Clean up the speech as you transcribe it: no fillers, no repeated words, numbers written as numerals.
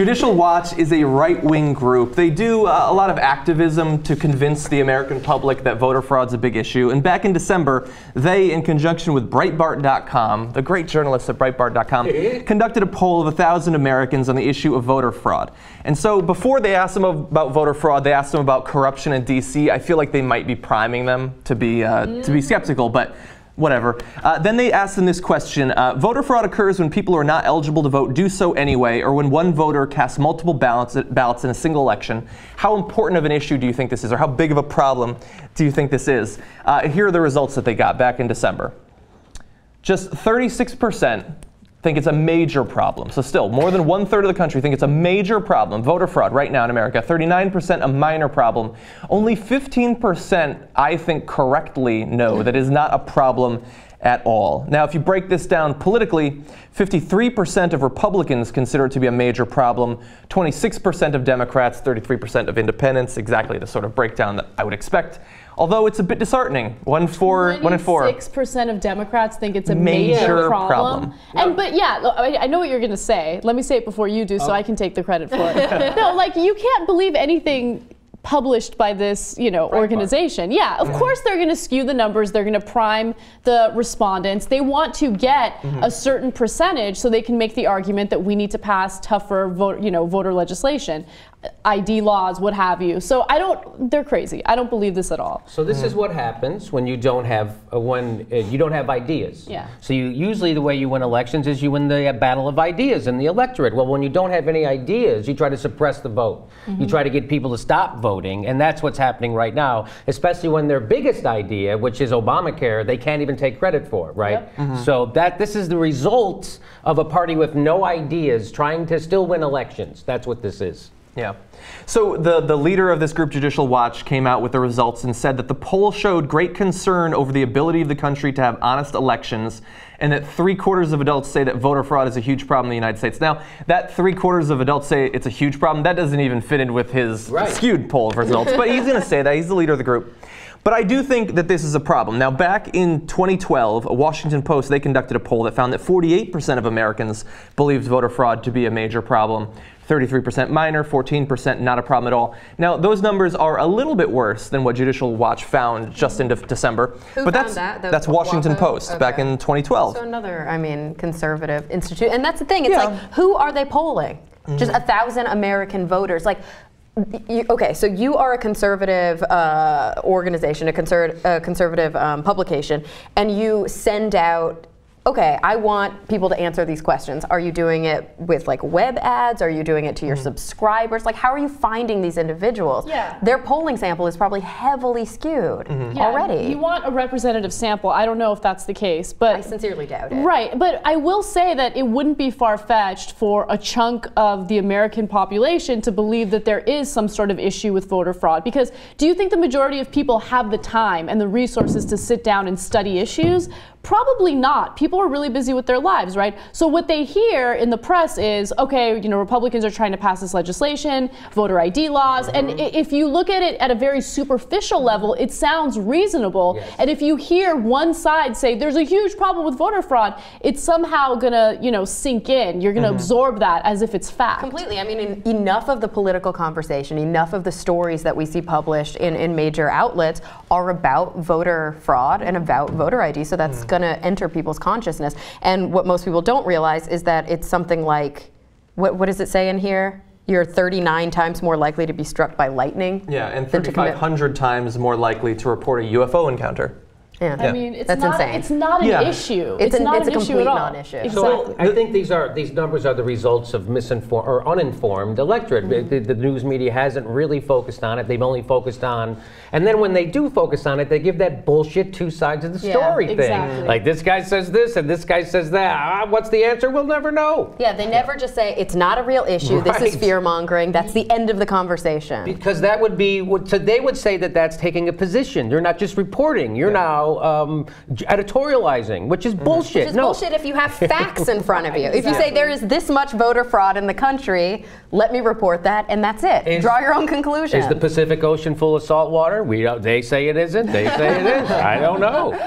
Judicial Watch is a right-wing group. They do a lot of activism to convince the American public that voter fraud's a big issue. And back in December, they, in conjunction with Breitbart.com, the great journalists at Breitbart.com, conducted a poll of 1,000 Americans on the issue of voter fraud. And so before they asked them about voter fraud, they asked them about corruption in D.C. I feel like they might be priming them to be skeptical, but whatever. Then they asked them this question, voter fraud occurs when people who are not eligible to vote do so anyway, or when one voter casts multiple ballots in a single election. How important of an issue do you think this is, or how big of a problem do you think this is? Here are the results that they got back in December. Just 36% think it's a major problem. So still, more than one-third of the country think it's a major problem, voter fraud, right now in America. 39% a minor problem. Only 15%, I think correctly, know that it is not a problem at all. Now, if you break this down politically, 53% of Republicans consider it to be a major problem, 26% of Democrats, 33% of independents, exactly the sort of breakdown that I would expect. Although it's a bit disheartening. One in four. 6% of Democrats think it's a major problem. And but yeah, I know what you're going to say. Let me say it before you do, so I can take the credit for it. No, like, you can't believe anything published by this, you know, organization. Yeah, of course they're going to skew the numbers. They're going to prime the respondents. They want to get a certain percentage so they can make the argument that we need to pass tougher voter legislation, ID laws, what have you. So they're crazy. I don't believe this at all. So this is what happens when you don't have ideas. Yeah. So you usually, the way you win elections is you win the battle of ideas in the electorate. Well, when you don't have any ideas, you try to suppress the vote. You try to get people to stop voting, and that's what's happening right now, especially when their biggest idea, which is Obamacare, they can't even take credit for, right? So this is the result of a party with no ideas trying to still win elections. That's what this is. Yeah. So the leader of this group, Judicial Watch, came out with the results and said that the poll showed great concern over the ability of the country to have honest elections, and that 3/4 of adults say that voter fraud is a huge problem in the United States. Now, that 3/4 of adults say it's a huge problem, that doesn't even fit in with his skewed poll of results, but he's going to say that. He's the leader of the group. But I do think that this is a problem. Now, back in 2012, a Washington Post, they conducted a poll that found that 48% of Americans believed voter fraud to be a major problem, 33% minor, 14% not a problem at all. Now, those numbers are a little bit worse than what Judicial Watch found just in December. Who but found that's Washington Post back in 2012. So another, I mean, conservative institute. And that's the thing. It's like, who are they polling? Just 1,000 American voters. Like, okay, so you are a conservative organization, a conservative publication, and you send out, okay, I want people to answer these questions. Are you doing it with like web ads? Are you doing it to your subscribers? Like, how are you finding these individuals? Yeah. Their polling sample is probably heavily skewed already. You want a representative sample. I don't know if that's the case, but I sincerely doubt it. Right, but I will say that it wouldn't be far-fetched for a chunk of the American population to believe that there is some sort of issue with voter fraud, because do you think the majority of people have the time and the resources to sit down and study issues? Probably not. People are really busy with their lives, right? So what they hear in the press is, okay, you know, Republicans are trying to pass this legislation, voter ID laws, and if you look at it at a very superficial level, it sounds reasonable. Yes. And if you hear one side say there's a huge problem with voter fraud, it's somehow gonna, you know, sink in. You're gonna absorb that as if it's fact. Completely. I mean, enough of the political conversation, enough of the stories that we see published in major outlets are about voter fraud and about voter ID. So that's going to enter people's consciousness. And what most people don't realize is that it's something like, what does it say in here? You're 39 times more likely to be struck by lightning. Yeah, and 3,500 times more likely to report a UFO encounter. Yeah. I mean, it's not an issue. It's not an issue at all. It's a complete non-issue. Exactly. So I think these numbers are the results of misinformed or uninformed electorate. The news media hasn't really focused on it. They've only focused on, and then when they do focus on it, they give that bullshit two sides of the story thing. Like, this guy says this and this guy says that. What's the answer? We'll never know. Yeah, they never just say it's not a real issue. This is fear mongering. That's the end of the conversation. Because that would be so they would say that that's taking a position. You're not just reporting. You're now editorializing, which is bullshit. Which is bullshit if you have facts in front of you. If you say there is this much voter fraud in the country, let me report that, and that's it. Draw your own conclusion. Is the Pacific Ocean full of salt water? They say it isn't. They say it is. I don't know.